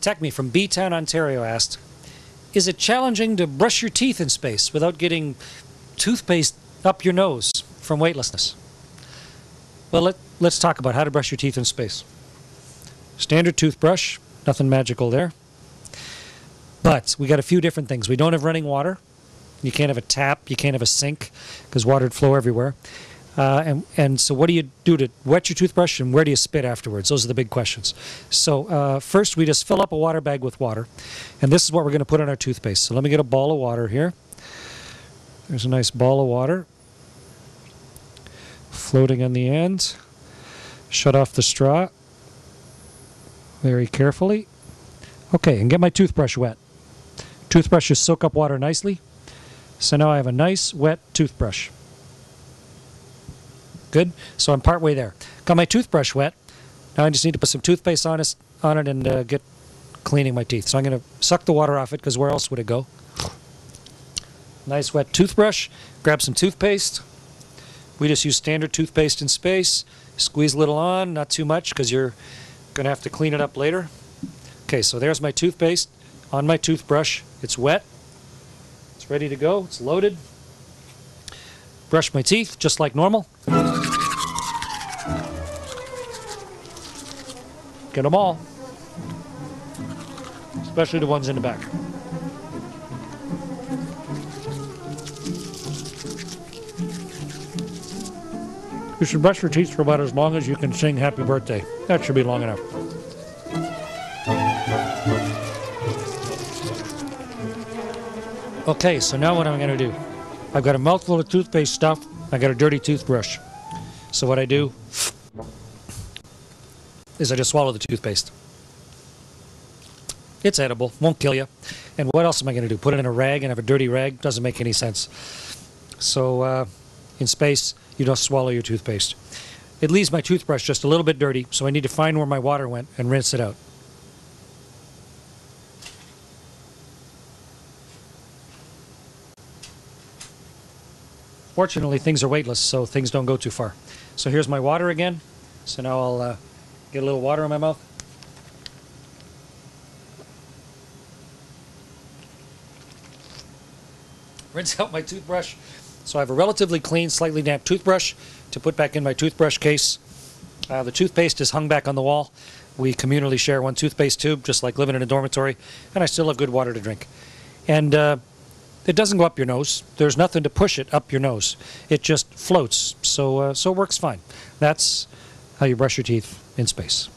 Techme from B-Town, Ontario asked, is it challenging to brush your teeth in space without getting toothpaste up your nose from weightlessness? Well, let's talk about how to brush your teeth in space. Standard toothbrush, nothing magical there. But we got a few different things. We don't have running water. You can't have a tap. You can't have a sink because water would flow everywhere. And so what do you do to wet your toothbrush, and where do you spit afterwards? Those are the big questions. So first we just fill up a water bag with water, and this is what we're going to put on our toothpaste. So let me get a ball of water here. There's a nice ball of water floating on the end. Shut off the straw very carefully. Okay, and get my toothbrush wet. Toothbrushes soak up water nicely. So now I have a nice wet toothbrush. Good. So I'm partway there. Got my toothbrush wet. Now I just need to put some toothpaste on it and get cleaning my teeth. So I'm going to suck the water off it because where else would it go? Nice wet toothbrush. Grab some toothpaste. We just use standard toothpaste in space. Squeeze a little on, not too much because you're going to have to clean it up later. Okay, so there's my toothpaste on my toothbrush. It's wet. It's ready to go. It's loaded. Brush my teeth just like normal. Get them all, especially the ones in the back. You should brush your teeth for about as long as you can sing Happy Birthday. That should be long enough. Okay, so now what am I going to do? I've got a mouthful of toothpaste stuff. I got a dirty toothbrush. So what I do is I just swallow the toothpaste. It's edible, won't kill you. And what else am I going to do? Put it in a rag and have a dirty rag? Doesn't make any sense. So in space, you don't swallow your toothpaste. It leaves my toothbrush just a little bit dirty, so I need to find where my water went and rinse it out. Fortunately, things are weightless, so things don't go too far. So here's my water again. So now I'll get a little water in my mouth. Rinse out my toothbrush. So I have a relatively clean, slightly damp toothbrush to put back in my toothbrush case. The toothpaste is hung back on the wall. We communally share one toothpaste tube, just like living in a dormitory, and I still have good water to drink. And it doesn't go up your nose. There's nothing to push it up your nose. It just floats, so it works fine. That's how you brush your teeth in space.